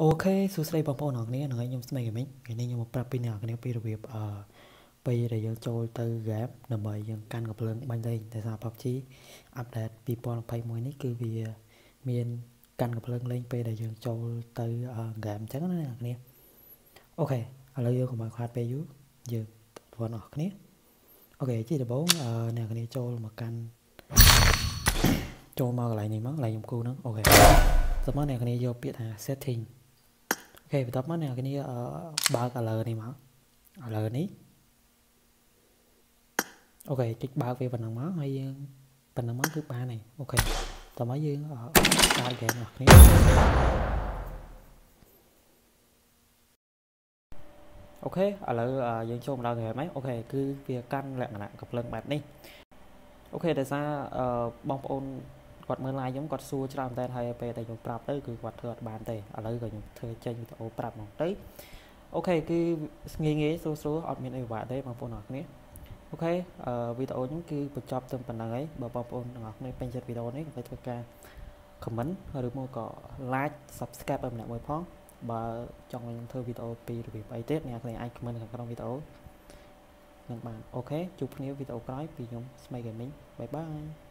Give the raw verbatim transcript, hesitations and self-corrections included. Ok, số xe bằng phong nọ cái này nó nhom xe cái mình cái này nhom một prep pin nọ cái này pin được việc à bây giờ dân chơi từ gap nằm ở dân can gặp lớn ban đây tại sao pháp chí update people pay mới này cứ vì miền can gặp lớn lên bây giờ dân chơi từ gap chắc nó là cái này ok lấy vô của bạn khoa pay dưới giờ phần nọ cái này ok chỉ là bốn nè cái này chơi mà can chơi mà lại này mắc lại nhom cu nữa ok tập mắt này cái này vô biết là setting ok tập mắt này cái này ba cái lời này mà lời này ok kích ba về phần năng máu hay phần năng máu thứ ba này ok tập máy dương ở ba game này ok ở lời dương cho một game máy ok cứ việc căn lại lại gặp lần bạn đi ok tại sao bong ôn quạt mưa lai giống quạt xua cho làm tên hay về tại dùng prap đấy cứ quạt thợ bàn tay ở đây rồi thợ chơi ô prap một đấy ok cứ nghe nghe số số ở miền này vả đấy bằng phone này ok video những cái bật chọc từng phần này bà bom phone này bên trên video này phải thưa comment rồi được mua cọ like subscribe em lại mới phong bà trong những thơ video pi rồi bài tết này này ai comment trong video các bạn ok chụp video video cái vì nhóm smile gaming bye bye.